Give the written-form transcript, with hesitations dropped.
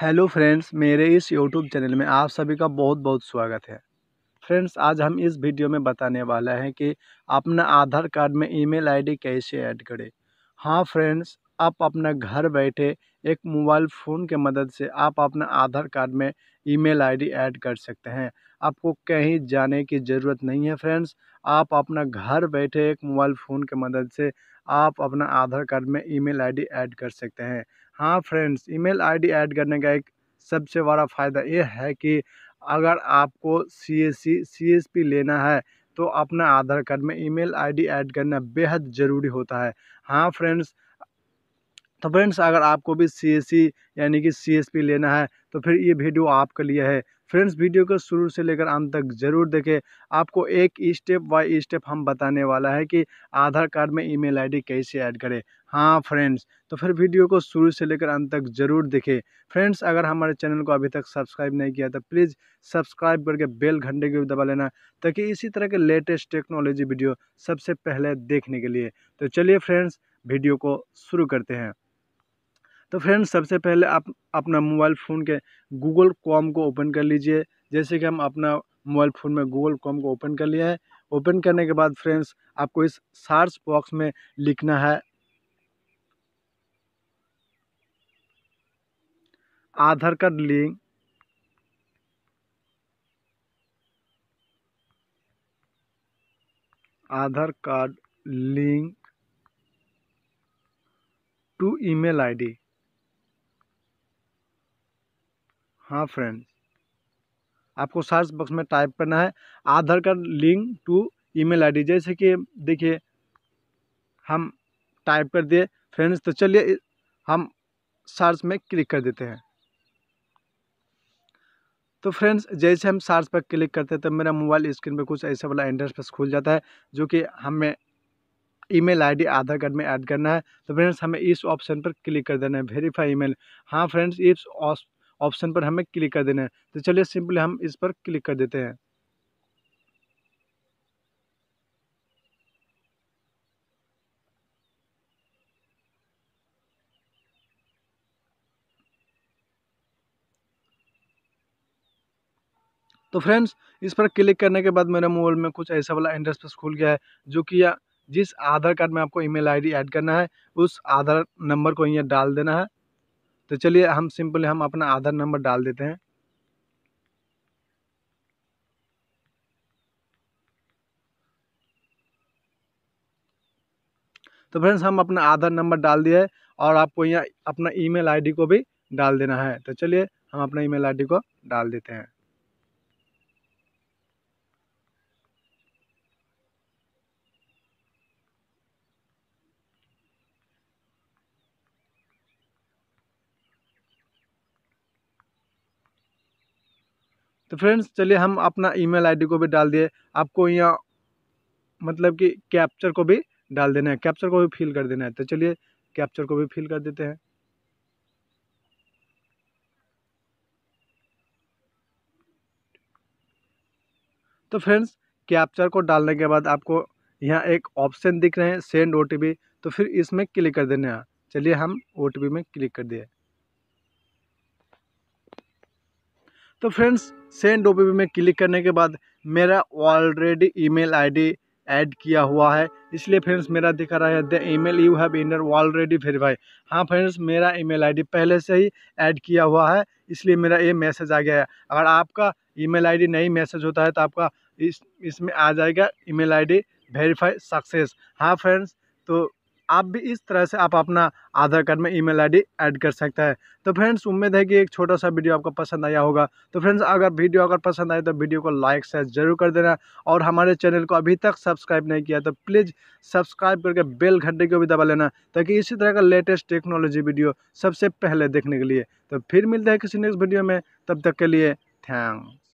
Hello friends, मेरे इस YouTube channel में आप सभी का बहुत बहुत स्वागत है। फ्रेंड्स, आज हम इस वीडियो में बताने वाला है कि अपना आधार कार्ड में ईमेल आईडी कैसे ऐड करें। हाँ फ्रेंड्स, आप अपना घर बैठे एक मोबाइल फ़ोन के मदद से आप अपना आधार कार्ड में ईमेल आईडी ऐड कर सकते हैं। आपको कहीं जाने की ज़रूरत नहीं है। फ्रेंड्स, आप अपना घर बैठे एक मोबाइल फ़ोन के मदद से आप अपना आधार कार्ड में ईमेल आईडी ऐड कर सकते हैं। हाँ फ्रेंड्स, ईमेल आईडी ऐड करने का एक सबसे बड़ा फ़ायदा ये है कि अगर आपको CSP लेना है तो अपना आधार कार्ड में ईमेल आईडी ऐड करना बेहद ज़रूरी होता है। हाँ फ्रेंड्स, तो फ्रेंड्स अगर आपको भी CSP लेना है तो फिर ये वीडियो आपके लिए है। फ्रेंड्स, वीडियो को शुरू से लेकर अंत तक ज़रूर देखें। आपको एक स्टेप बाय स्टेप हम बताने वाला है कि आधार कार्ड में ईमेल आईडी कैसे ऐड करें। हाँ फ्रेंड्स, तो फिर वीडियो को शुरू से लेकर अंत तक ज़रूर देखें। फ्रेंड्स, अगर हमारे चैनल को अभी तक सब्सक्राइब नहीं किया तो प्लीज़ सब्सक्राइब करके बेल घंटे को भी दबा लेना, ताकि इसी तरह के लेटेस्ट टेक्नोलॉजी वीडियो सबसे पहले देखने के लिए। तो चलिए फ्रेंड्स, वीडियो को शुरू करते हैं। तो फ्रेंड्स, सबसे पहले आप अपना मोबाइल फ़ोन के गूगल क्रोम को ओपन कर लीजिए। जैसे कि हम अपना मोबाइल फ़ोन में गूगल क्रोम को ओपन कर लिया है। ओपन करने के बाद फ्रेंड्स, आपको इस सर्च बॉक्स में लिखना है Aadhaar card link. Aadhaar card link to email ID. हाँ फ्रेंड्स, आपको सर्च बॉक्स में टाइप करना है Aadhaar card link to email ID. जैसे कि देखिए हम टाइप कर दिए फ्रेंड्स। तो चलिए हम सर्च में क्लिक कर देते हैं। तो फ्रेंड्स, जैसे हम सर्च पर क्लिक करते हैं तो मेरा मोबाइल स्क्रीन पर कुछ ऐसा वाला इंटरफेस खुल जाता है, जो कि हमें ईमेल आईडी आधार कार्ड में ऐड करना है। तो फ्रेंड्स, हमें इस ऑप्शन पर क्लिक कर देना है, वेरीफाई ईमेल। हाँ फ्रेंड्स, इस ऑप्शन पर हमें क्लिक कर देना है। तो चलिए सिंपली हम इस पर क्लिक कर देते हैं। तो फ्रेंड्स, इस पर क्लिक करने के बाद मेरे मोबाइल में कुछ ऐसा वाला इंटरफेस खुल गया है, जो कि या जिस आधार कार्ड में आपको ईमेल आईडी ऐड करना है उस आधार नंबर को यहाँ डाल देना है। तो चलिए हम सिंपली हम अपना आधार नंबर डाल देते हैं। तो फ्रेंड्स, हम अपना आधार नंबर डाल दिया है और आपको यहाँ अपना ईमेल आईडी को भी डाल देना है। तो चलिए हम अपना ईमेल आईडी को डाल देते हैं। तो फ्रेंड्स, चलिए हम अपना ईमेल आईडी को भी डाल दिए। आपको यहाँ मतलब कि कैप्चर को भी डाल देना है, कैप्चर को भी फिल कर देना है। तो चलिए कैप्चर को भी फिल कर देते हैं। तो फ्रेंड्स, कैप्चर को डालने के बाद आपको यहाँ एक ऑप्शन दिख रहे हैं सेंड OTP। तो फिर इसमें क्लिक कर देना है। चलिए हम OTP में क्लिक कर दिए। तो फ्रेंड्स, सेंड OTP में क्लिक करने के बाद मेरा ऑलरेडी ईमेल आईडी ऐड किया हुआ है, इसलिए फ्रेंड्स मेरा दिखा रहा है the email you have enter already verify. हाँ फ्रेंड्स, मेरा ईमेल आईडी पहले से ही ऐड किया हुआ है, इसलिए मेरा ये मैसेज आ गया है। अगर आपका ईमेल आईडी नहीं मैसेज होता है तो आपका इसमें आ जाएगा ईमेल आईडी वेरीफाई सक्सेस। हाँ फ्रेंड्स, तो आप भी इस तरह से आप अपना आधार कार्ड में ईमेल आईडी ऐड कर सकता है। तो फ्रेंड्स, उम्मीद है कि एक छोटा सा वीडियो आपको पसंद आया होगा। तो फ्रेंड्स, अगर वीडियो पसंद आए तो वीडियो को लाइक शेयर जरूर कर देना, और हमारे चैनल को अभी तक सब्सक्राइब नहीं किया तो प्लीज़ सब्सक्राइब करके बेल घंटे को भी दबा लेना, ताकि इसी तरह का लेटेस्ट टेक्नोलॉजी वीडियो सबसे पहले देखने के लिए। तो फिर मिलते हैं किसी नेक्स्ट वीडियो में। तब तक के लिए थैंक्स।